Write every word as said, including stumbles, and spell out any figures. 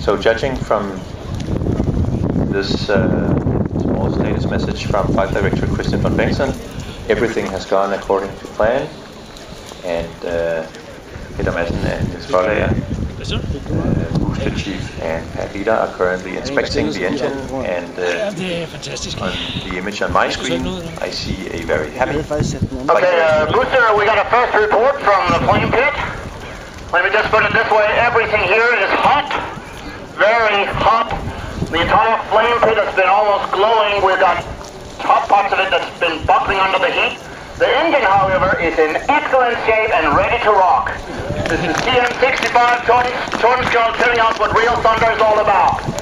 So judging from this uh, small status message from Flight Director Christian von Wengsen, everything has gone according to plan, and uh, Peter Madsen and his brother, uh, Booster Chief and Pat Leader are currently inspecting the engine, and uh, on the image on my screen, I see a very happy... Okay, uh, Booster, we got a first report from the plane pit. Let me just put it this way, everything here is hot, very hot. The entire flame pit has been almost glowing. We've got top parts of it that's been buckling under the heat. The engine, however, is in excellent shape and ready to rock. This is T M sixty-five Tordenskjold telling us what real thunder is all about.